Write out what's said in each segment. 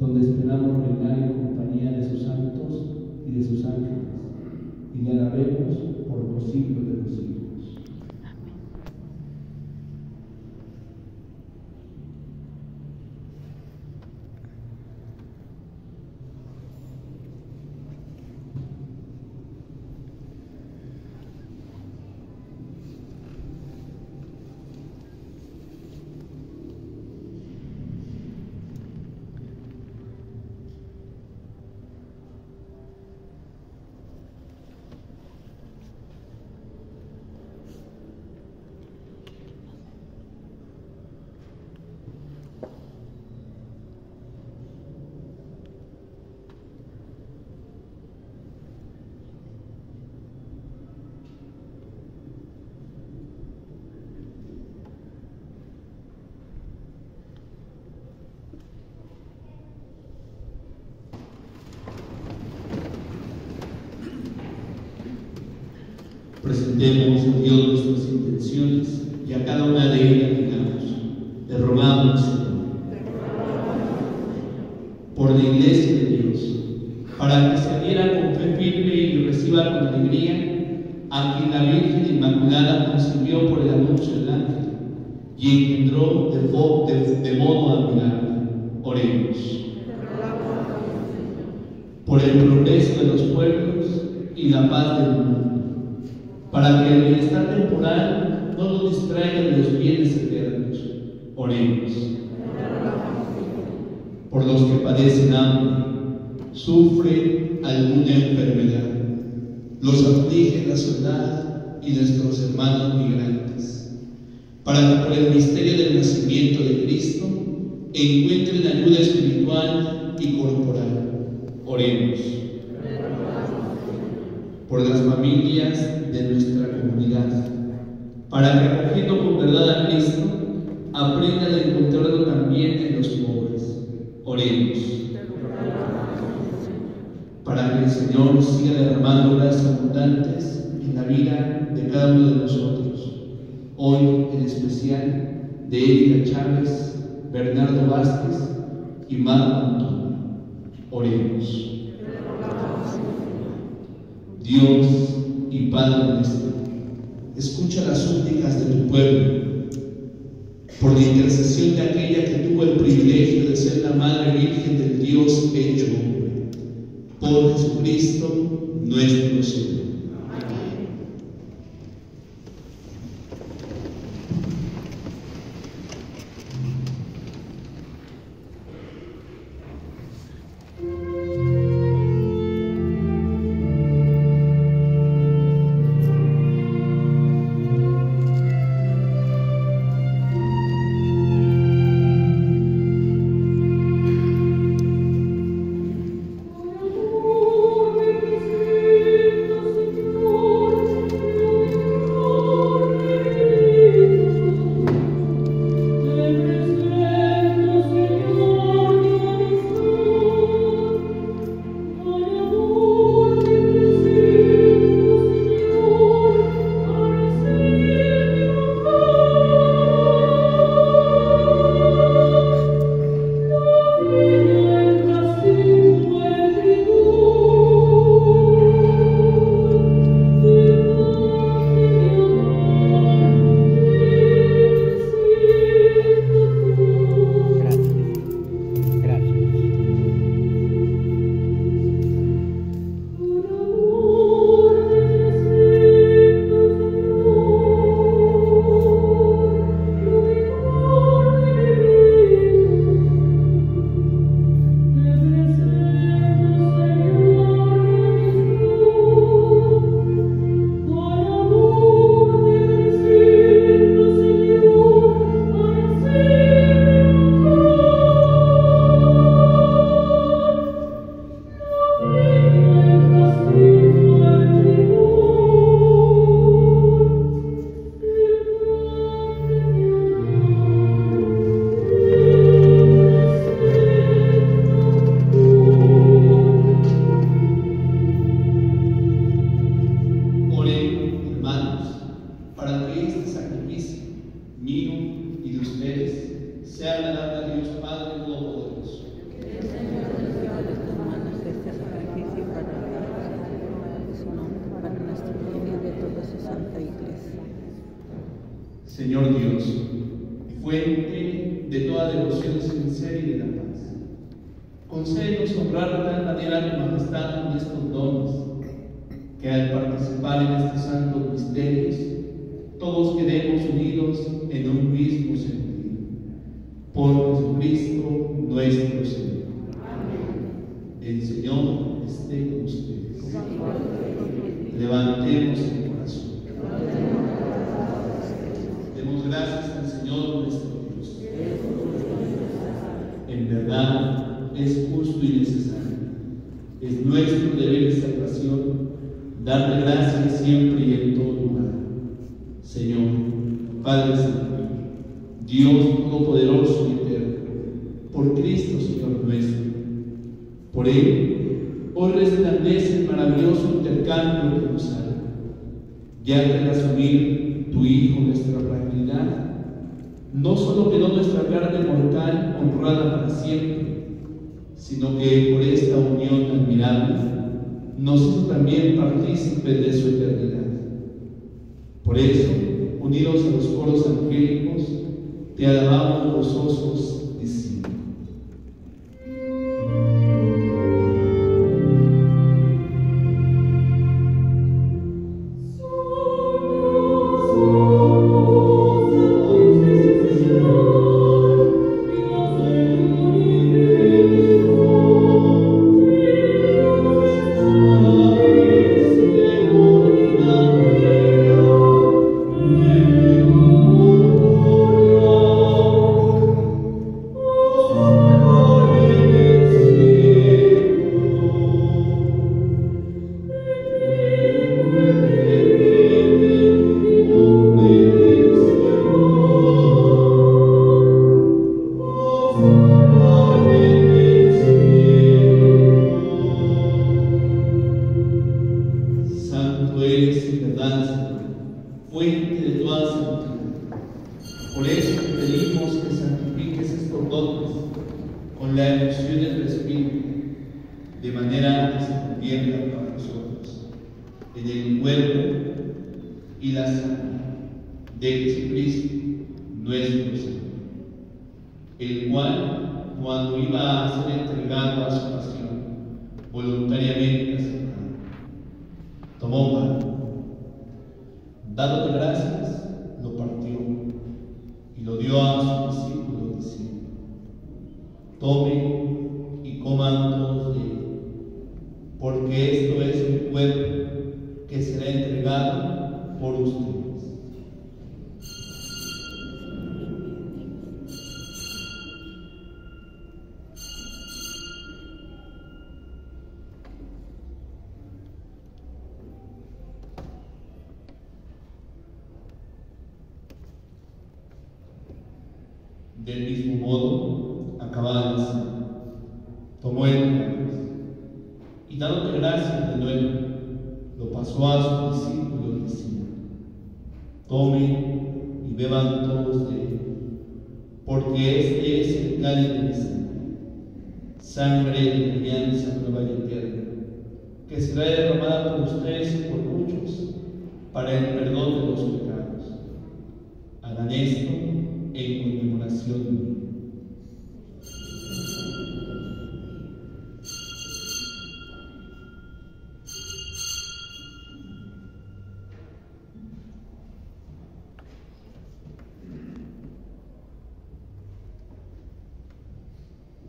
donde esperamos reinar en compañía de sus santos y de sus ángeles, y le alabemos por los siglos de los siglos. Presentemos a Dios nuestras intenciones y a cada una de ellas digamos: te rogamos, Señor, por la Iglesia de Dios, para que se adhiera con fe firme y reciba con alegría a quien la Virgen Inmaculada concibió por el anuncio del ángel y engendró de modo admirable. Oremos. Por el progreso de los pueblos y la paz del mundo, para que el bienestar temporal no nos distraiga de los bienes eternos. Oremos. Por los que padecen hambre, sufren alguna enfermedad, los aflige la soledad y nuestros hermanos migrantes, para que por el misterio del nacimiento de Cristo encuentren ayuda espiritual y corporal. Oremos. Por las familias de nuestra comunidad, para que acogiendo con verdad a Cristo, aprendan a encontrarlo también en los pobres. Oremos. Para que el Señor siga derramando gracias abundantes en la vida de cada uno de nosotros, hoy en especial de Erika Chávez, Bernardo Vázquez y Marco Antonio. Oremos. Dios y Padre nuestro, escucha las súplicas de tu pueblo, por la intercesión de aquella que tuvo el privilegio de ser la Madre Virgen del Dios hecho hombre, por Jesucristo nuestro Señor. Señor Dios, fuente de toda devoción sincera y de la paz. Concédenos honrar de tal manera tu majestad con estos dones, que al participar en estos santos misterios, todos quedemos unidos en un mismo sentido. Por Jesucristo nuestro Señor. Amén. El Señor esté con ustedes. Levantemos el corazón. Demos gracias al Señor nuestro Dios. En verdad es justo y necesario. Es nuestro deber y salvación darle gracias siempre y en todo lugar. Señor, Padre Santo, Dios Todopoderoso y Eterno, por Cristo Señor nuestro, por Él, hoy resplandece el maravilloso intercambio que nos salva. Ya que al asumir tu Hijo nuestra fragilidad, no solo quedó nuestra carne mortal honrada para siempre, sino que por esta unión admirable nos hizo también partícipes de su eternidad. Por eso, unidos a los coros angélicos, te alabamos gozosos diciendo: Del mismo modo, acabada la cena, tomó el cáliz y dándote gracias de nuevo, lo pasó a sus discípulos diciendo: tomen y beban todos de él, porque este es el cáliz de mi sangre de la alianza nueva y eterna, que será derramada por ustedes y por muchos para el perdón de los pecados. Hagan esto en conmemoración de mí.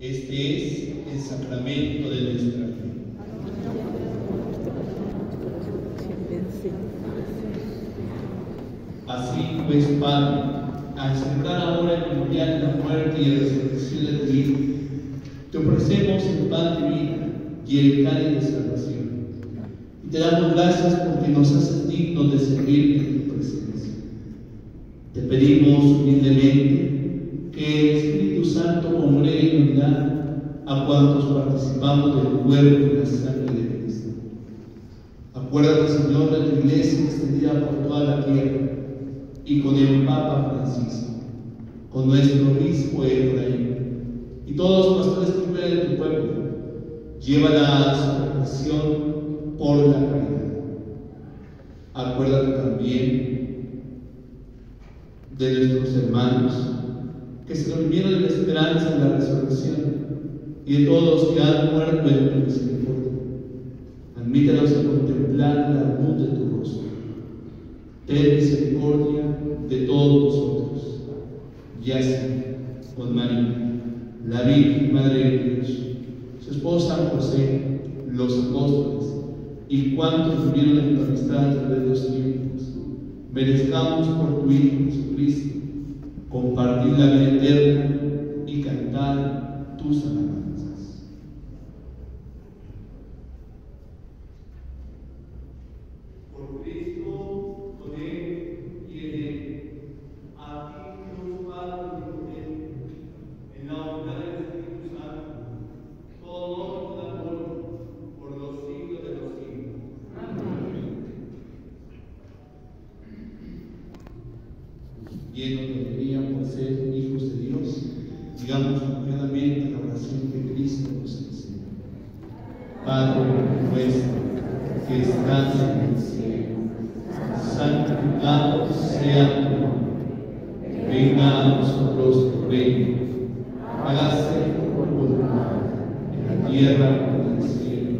Este es el sacramento de nuestra fe. Así pues, Padre, al celebrar ahora el memorial de la muerte y la resurrección de tu Hijo, te ofrecemos el pan de vida y el cáliz de salvación, y te damos gracias porque nos haces dignos de servir en tu presencia. Te pedimos humildemente que el Espíritu Santo congregue en unidad a cuantos participamos del cuerpo y la sangre de Cristo. Acuérdate, Señor, de tu iglesia extendida por toda la tierra, y con el Papa Francisco, con nuestro obispo Efraín y todos los pastores primero de tu pueblo, llévala a su perfección por la caridad. Acuérdate también de nuestros hermanos, que se durmieron en la esperanza de la resurrección, y de todos los que han muerto en tu misericordia. Admítanos a contemplar la luz de tu rostro. Ten misericordia de todos nosotros. Y así, con María, la Virgen Madre de Dios, su esposa José, los apóstoles, y cuantos vivieron en tu amistad a través de los tiempos, merezcamos por tu Hijo Jesucristo compartir la vida eterna y cantar tus alabanzas. Por Cristo, con Él y en Él, a ti Dios Padre y Él, en la unidad del Espíritu Santo, todo el amor por los siglos de los siglos. Amén. Llenos de alegría por ser hijos de Dios, digamos confiadamente la oración que Cristo nos enseña. Padre nuestro, que estás en el cielo, santificado sea tu nombre, venga a nosotros tu reino, hágase tu voluntad en la tierra como en el cielo.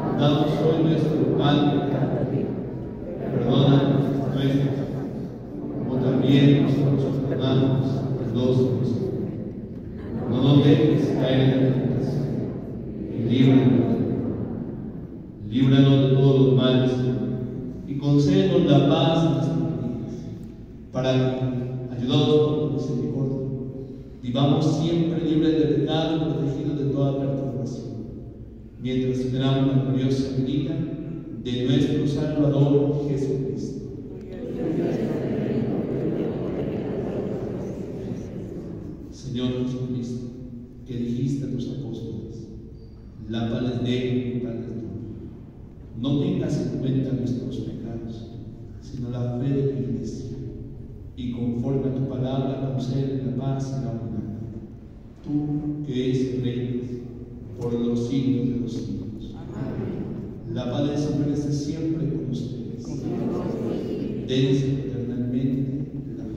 Danos hoy nuestro pan de cada día, perdona nuestras ofensas, como también nosotros perdonamos a los que nos ofenden. No nos dejes caer en la tentación, y líbranos. Líbranos de todos los males y concédenos la paz en nuestras vidas, para que, ayudados por tu misericordia, vivamos siempre libres de pecado y protegidos de toda perturbación, mientras esperamos la gloriosa venida de nuestro Salvador Jesucristo. Señor Jesucristo, que dijiste a tus apóstoles: la paz de mi Padre. No tengas en cuenta nuestros pecados, sino la fe de la Iglesia, y conforme a tu palabra concede la paz y la unidad. Tú que eres rey por los siglos de los siglos. Amén. La paz del Señor esté siempre con ustedes. Dense eternamente la paz.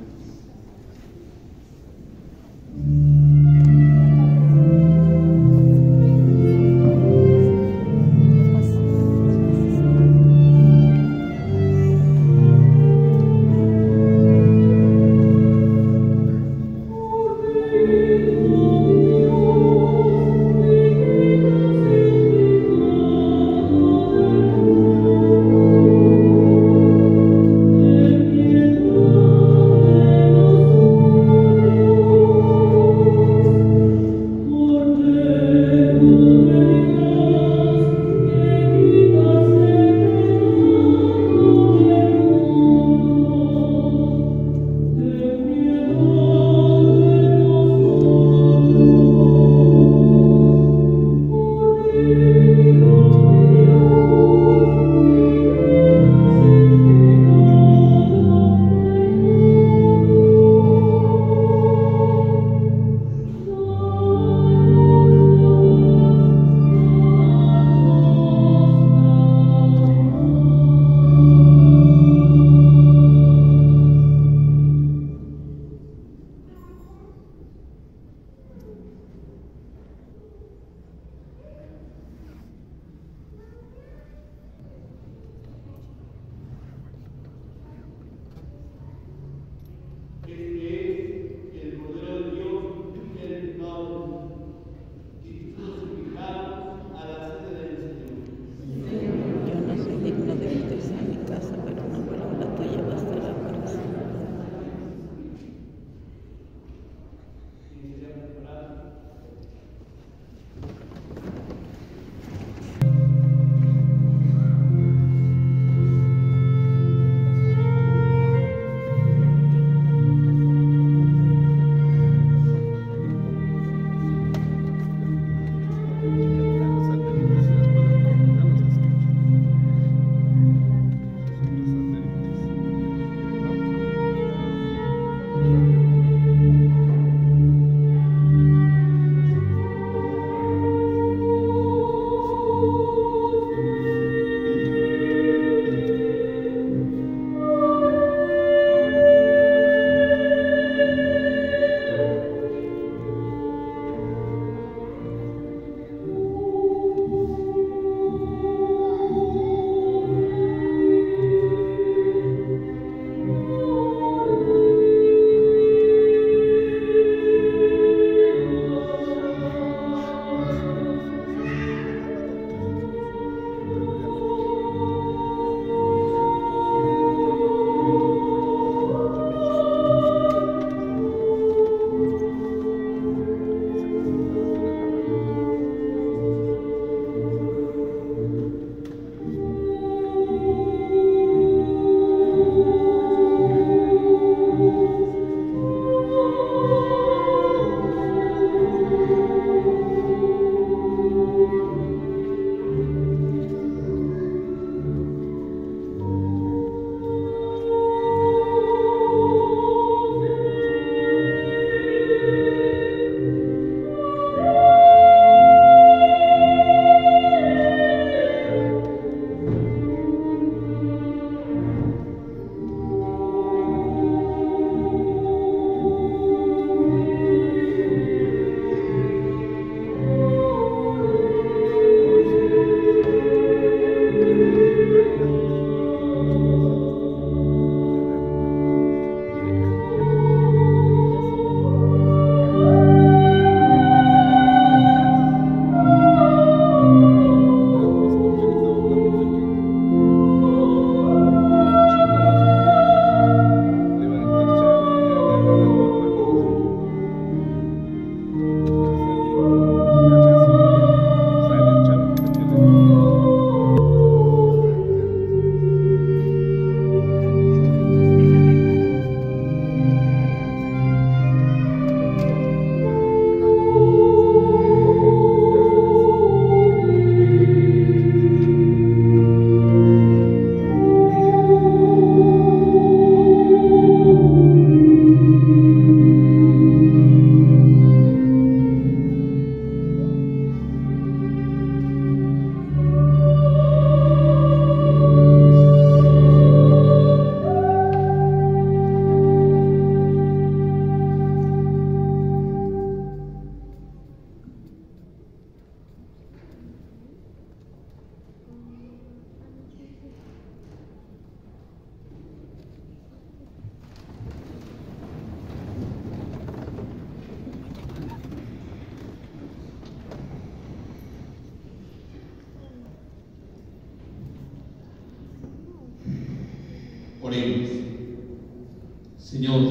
Señor,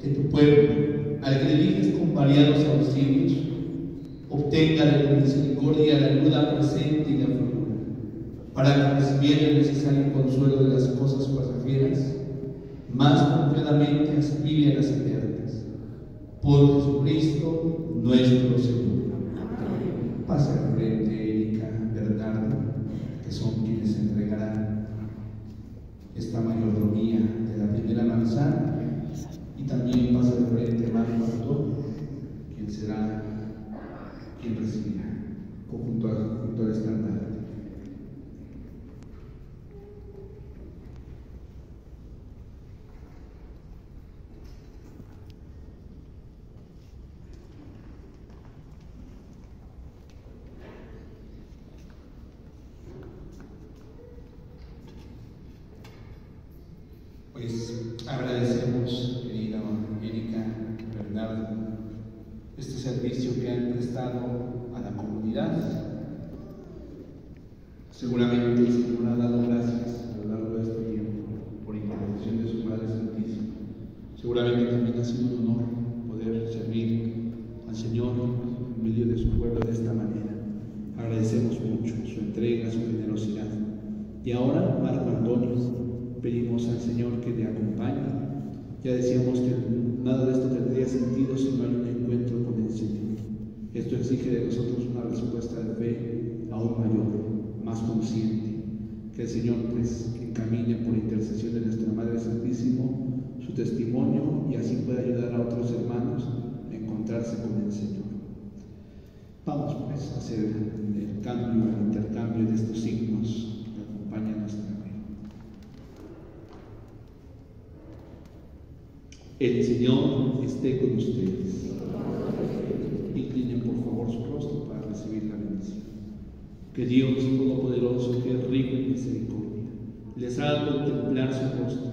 que tu pueblo, al que diriges con variados auxilios, obtenga de tu misericordia la ayuda presente y la futura, para que recibiera el necesario consuelo de las cosas pasajeras, más confiadamente aspire a las eternas. Por Jesucristo nuestro Señor. Pasa al frente, Erika, Bernardo, que son quienes entregarán esta mayordomía de la primera manzana, y también pasa al frente Marco Antonio, quien será quien recibirá, junto a los conductores cantantes. Pues agradecemos, querida Erika, Bernardo, este servicio que han prestado a la comunidad. Seguramente el Señor ha dado gracias a lo largo de este tiempo por intervención de su Madre Santísima. Seguramente también ha sido un honor poder servir al Señor en medio de su pueblo de esta manera. Agradecemos mucho su entrega, su generosidad. Y ahora, Marco Antonio, pedimos al Señor que te acompañe. Ya decíamos que nada de esto tendría sentido si no hay un encuentro con el Señor. Esto exige de nosotros una respuesta de fe aún mayor, más consciente. Que el Señor pues encamine por intercesión de nuestra Madre Santísima su testimonio y así pueda ayudar a otros hermanos a encontrarse con el Señor. Vamos pues a hacer el cambio, el intercambio de estos signos que acompañan a nuestra vida. El Señor esté con ustedes. Inclinen por favor su rostro para recibir la bendición. Que Dios Todopoderoso, que es rico en misericordia, les haga contemplar su rostro,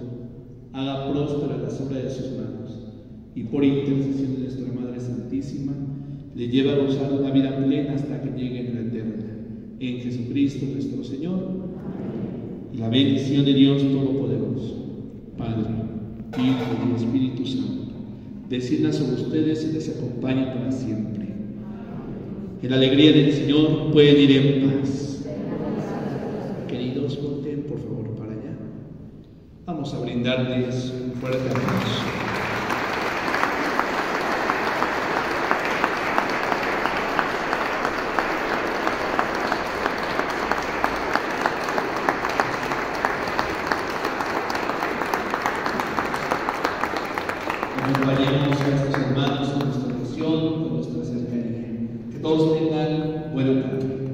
haga próspera la obra de sus manos, y por intercesión de nuestra Madre Santísima, le lleve a gozar una vida plena hasta que llegue en la eterna. En Jesucristo nuestro Señor. Amén. Y la bendición de Dios Todopoderoso, Padre, Hijo y Espíritu Santo, descienda sobre ustedes y les acompañe para siempre. En la alegría del Señor pueden ir en paz. Queridos, volteen por favor para allá. Vamos a brindarles un fuerte abrazo. Acompañemos a estos hermanos con nuestra oración, con nuestra cercanía. Que todos tengan buena tarde.